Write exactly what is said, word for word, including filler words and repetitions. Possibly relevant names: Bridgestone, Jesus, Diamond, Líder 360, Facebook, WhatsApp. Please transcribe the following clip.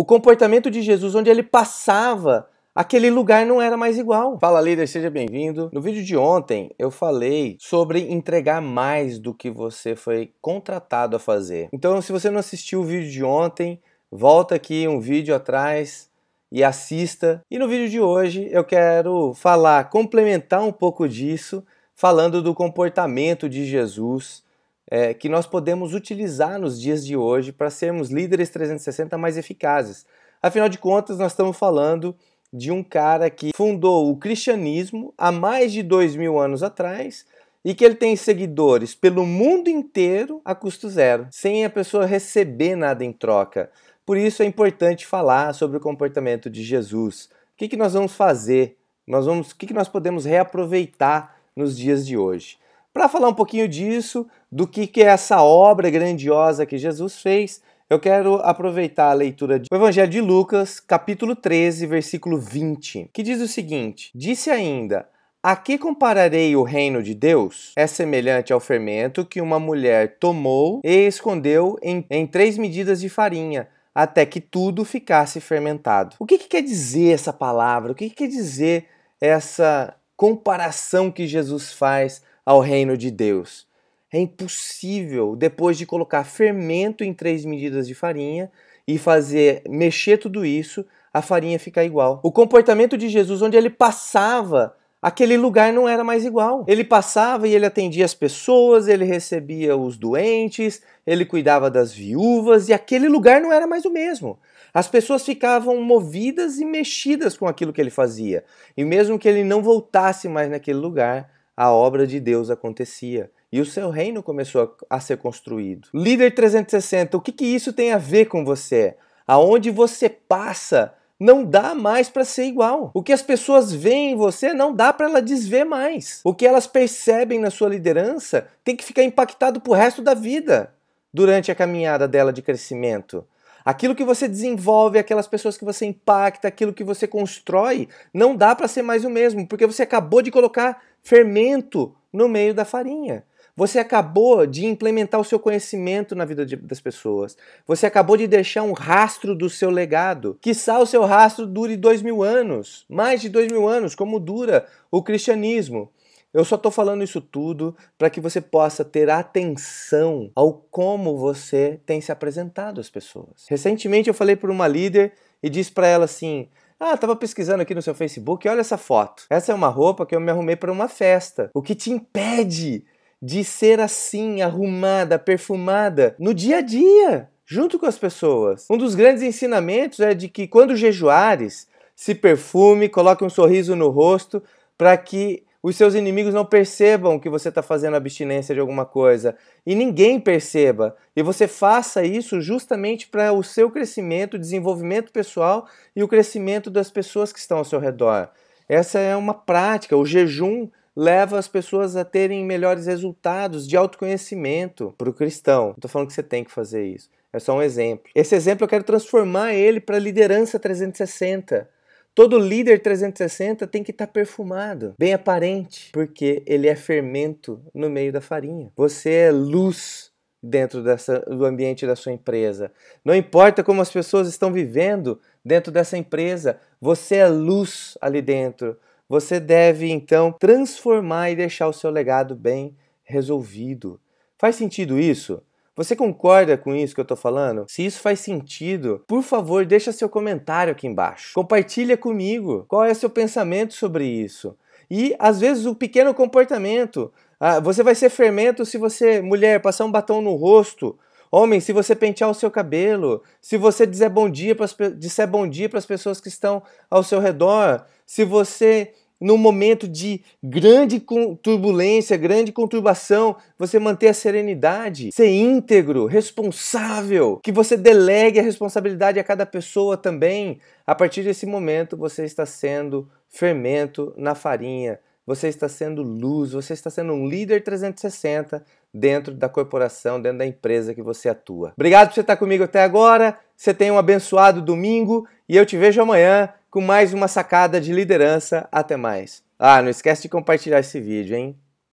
o comportamento de Jesus, onde ele passava, aquele lugar não era mais igual. Fala, líder, seja bem-vindo. No vídeo de ontem, eu falei sobre entregar mais do que você foi contratado a fazer. Então, se você não assistiu o vídeo de ontem, volta aqui um vídeo atrás e assista. E no vídeo de hoje, eu quero falar, complementar um pouco disso, falando do comportamento de Jesus, é, que nós podemos utilizar nos dias de hoje para sermos líderes trezentos e sessenta mais eficazes. Afinal de contas, nós estamos falando de um cara que fundou o cristianismo há mais de dois mil anos atrás e que ele tem seguidores pelo mundo inteiro a custo zero, sem a pessoa receber nada em troca. Por isso é importante falar sobre o comportamento de Jesus. O que, que nós vamos fazer? Nós vamos, o que, que nós podemos reaproveitar nos dias de hoje? Para falar um pouquinho disso, do que, que é essa obra grandiosa que Jesus fez, eu quero aproveitar a leitura do Evangelho de Lucas, capítulo treze, versículo vinte, que diz o seguinte: disse ainda, a que compararei o reino de Deus? É semelhante ao fermento que uma mulher tomou e escondeu em, em três medidas de farinha, até que tudo ficasse fermentado. O que, que quer dizer essa palavra? O que, que quer dizer essa comparação que Jesus faz ao reino de Deus? É impossível, depois de colocar fermento em três medidas de farinha e fazer mexer tudo isso, a farinha ficar igual. O comportamento de Jesus, onde ele passava, aquele lugar não era mais igual. Ele passava e ele atendia as pessoas, ele recebia os doentes, ele cuidava das viúvas e aquele lugar não era mais o mesmo. As pessoas ficavam movidas e mexidas com aquilo que ele fazia. E mesmo que ele não voltasse mais naquele lugar, a obra de Deus acontecia. E o seu reino começou a ser construído. Líder trezentos e sessenta, o que, que isso tem a ver com você? Aonde você passa, não dá mais para ser igual. O que as pessoas veem em você, não dá para ela desver mais. O que elas percebem na sua liderança, tem que ficar impactado pro resto da vida, durante a caminhada dela de crescimento. Aquilo que você desenvolve, aquelas pessoas que você impacta, aquilo que você constrói, não dá para ser mais o mesmo, porque você acabou de colocar fermento no meio da farinha. Você acabou de implementar o seu conhecimento na vida de, das pessoas. Você acabou de deixar um rastro do seu legado. Quiçá o seu rastro dure dois mil anos. Mais de dois mil anos, como dura o cristianismo. Eu só estou falando isso tudo para que você possa ter atenção ao como você tem se apresentado às pessoas. Recentemente eu falei para uma líder e disse para ela assim: ah, estava pesquisando aqui no seu Facebook, olha essa foto. Essa é uma roupa que eu me arrumei para uma festa. O que te impede de ser assim, arrumada, perfumada, no dia a dia, junto com as pessoas? Um dos grandes ensinamentos é de que quando jejuares, se perfume, coloque um sorriso no rosto, para que os seus inimigos não percebam que você está fazendo abstinência de alguma coisa, e ninguém perceba. E você faça isso justamente para o seu crescimento, desenvolvimento pessoal e o crescimento das pessoas que estão ao seu redor. Essa é uma prática, o jejum leva as pessoas a terem melhores resultados de autoconhecimento para o cristão. Não estou falando que você tem que fazer isso, é só um exemplo. Esse exemplo eu quero transformar ele para a liderança trezentos e sessenta. Todo líder trezentos e sessenta tem que estar perfumado, bem aparente, porque ele é fermento no meio da farinha. Você é luz dentro dessa, do ambiente da sua empresa. Não importa como as pessoas estão vivendo dentro dessa empresa, você é luz ali dentro. Você deve, então, transformar e deixar o seu legado bem resolvido. Faz sentido isso? Você concorda com isso que eu tô falando? Se isso faz sentido, por favor, deixa seu comentário aqui embaixo. Compartilha comigo qual é o seu pensamento sobre isso. E, às vezes, um pequeno comportamento. Ah, você vai ser fermento se você, mulher, passar um batom no rosto. Homem, se você pentear o seu cabelo, se você disser bom dia para as pessoas que estão ao seu redor, se você, num momento de grande turbulência, grande conturbação, você manter a serenidade, ser íntegro, responsável, que você delegue a responsabilidade a cada pessoa também. A partir desse momento, você está sendo fermento na farinha. Você está sendo luz, você está sendo um líder trezentos e sessenta dentro da corporação, dentro da empresa que você atua. Obrigado por você estar comigo até agora, você tenha um abençoado domingo e eu te vejo amanhã com mais uma sacada de liderança. Até mais. Ah, não esquece de compartilhar esse vídeo, hein?